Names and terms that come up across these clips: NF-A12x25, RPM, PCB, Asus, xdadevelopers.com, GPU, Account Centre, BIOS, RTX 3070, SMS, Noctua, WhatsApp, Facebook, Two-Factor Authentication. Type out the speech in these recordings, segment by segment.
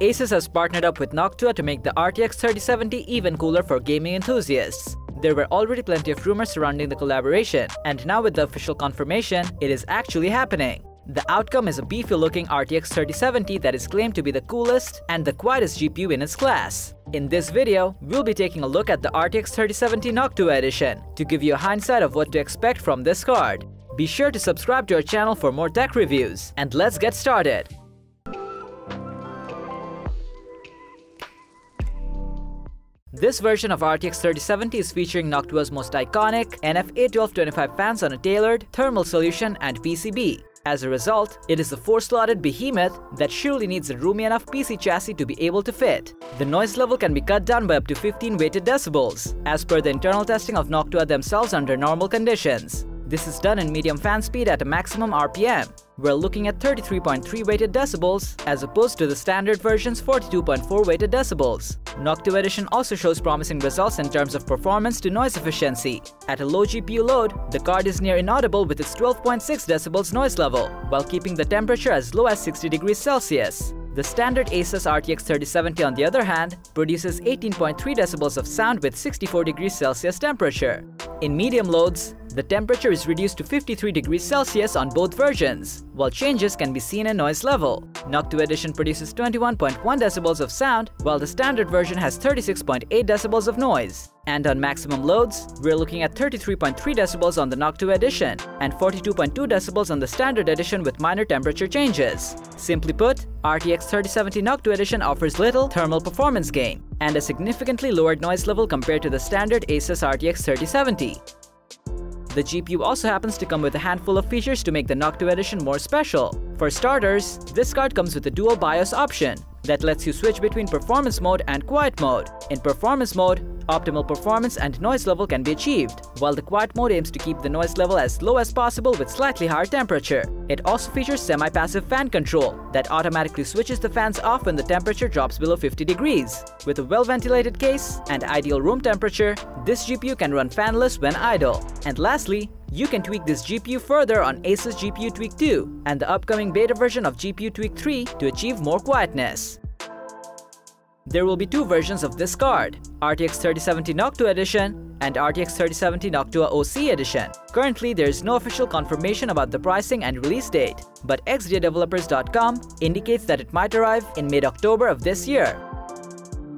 Asus has partnered up with Noctua to make the RTX 3070 even cooler for gaming enthusiasts. There were already plenty of rumors surrounding the collaboration, and now with the official confirmation, it is actually happening. The outcome is a beefy-looking RTX 3070 that is claimed to be the coolest and the quietest GPU in its class. In this video, we'll be taking a look at the RTX 3070 Noctua edition to give you a hindsight of what to expect from this card. Be sure to subscribe to our channel for more tech reviews, and let's get started! This version of RTX 3070 is featuring Noctua's most iconic NF-A12x25 fans on a tailored thermal solution and PCB. As a result, it is a four-slotted behemoth that surely needs a roomy enough PC chassis to be able to fit. The noise level can be cut down by up to 15 weighted decibels, as per the internal testing of Noctua themselves under normal conditions. This is done in medium fan speed at a maximum RPM. We're looking at 33.3 weighted decibels as opposed to the standard version's 42.4 weighted decibels. Noctua edition also shows promising results in terms of performance to noise efficiency. At a low GPU load, the card is near inaudible with its 12.6 decibels noise level, while keeping the temperature as low as 60 degrees Celsius. The standard Asus RTX 3070, on the other hand, produces 18.3 decibels of sound with 64 degrees Celsius temperature. In medium loads, the temperature is reduced to 53 degrees Celsius on both versions, while changes can be seen in noise level. Noctua edition produces 21.1 decibels of sound, while the standard version has 36.8 decibels of noise. And on maximum loads, we're looking at 33.3 decibels on the Noctua edition and 42.2 decibels on the standard edition with minor temperature changes. Simply put, RTX 3070 Noctua edition offers little thermal performance gain and a significantly lowered noise level compared to the standard Asus RTX 3070. The GPU also happens to come with a handful of features to make the Noctua edition more special. For starters, this card comes with a dual BIOS option that lets you switch between performance mode and quiet mode. In performance mode, optimal performance and noise level can be achieved, while the quiet mode aims to keep the noise level as low as possible with slightly higher temperature. It also features semi-passive fan control that automatically switches the fans off when the temperature drops below 50 degrees. With a well-ventilated case and ideal room temperature, this GPU can run fanless when idle. And lastly, you can tweak this GPU further on Asus GPU Tweak 2 and the upcoming beta version of GPU Tweak 3 to achieve more quietness. There will be two versions of this card, RTX 3070 Noctua Edition and RTX 3070 Noctua OC Edition. Currently, there is no official confirmation about the pricing and release date, but xdadevelopers.com indicates that it might arrive in mid-October of this year.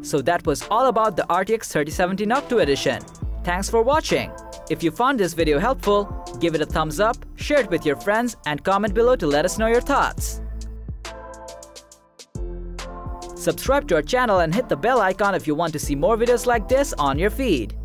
So that was all about the RTX 3070 Noctua Edition. Thanks for watching! If you found this video helpful, give it a thumbs up, share it with your friends, and comment below to let us know your thoughts. Subscribe to our channel and hit the bell icon if you want to see more videos like this on your feed.